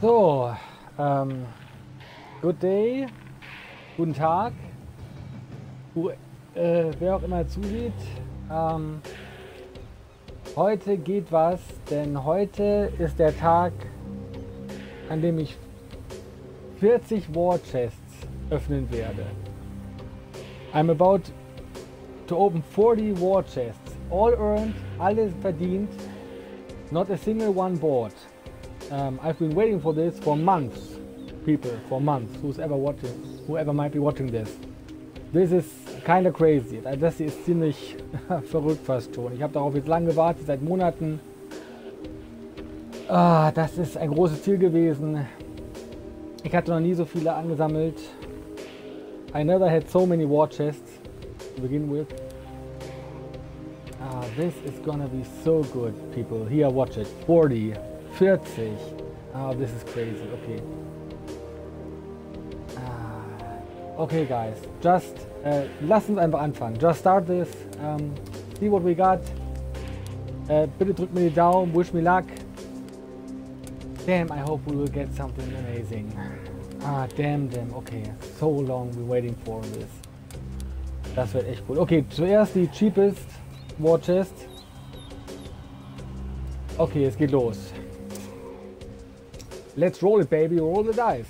So, good day, guten Tag, wer auch immer zusieht. Heute geht was, denn heute ist der Tag, an dem ich 40 War Chests öffnen werde. I'm about to open 40 War Chests, all earned, alles verdient, not a single one bought. I've been waiting for this for months, people, for months, whoever might be watching this. This is kind of crazy. Das hier ist ziemlich verrückt fast schon. Ich habe darauf jetzt lange gewartet, seit Monaten. Das ist ein großes Ziel gewesen. Ich hatte noch nie so viele angesammelt. I never had so many war chests to begin with. This is gonna be so good, people. Here, watch it. 40. 40. Oh, this is crazy. Okay. Okay, guys. Just lass uns einfach anfangen. Just start this. See what we got. Bitte drückt mir die Daumen. Wish me luck. Damn, I hope we will get something amazing. Ah, damn. Okay. So long we're waiting for this. Das wird echt cool. Okay, zuerst die cheapest War Chest. Okay, es geht los. Let's roll it, baby, roll the dice.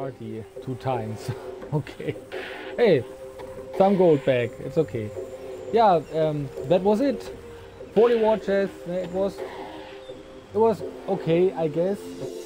RD 2 times. Okay. Hey, some gold back. It's okay. Yeah, that was it. 40 watches. It was okay, I guess.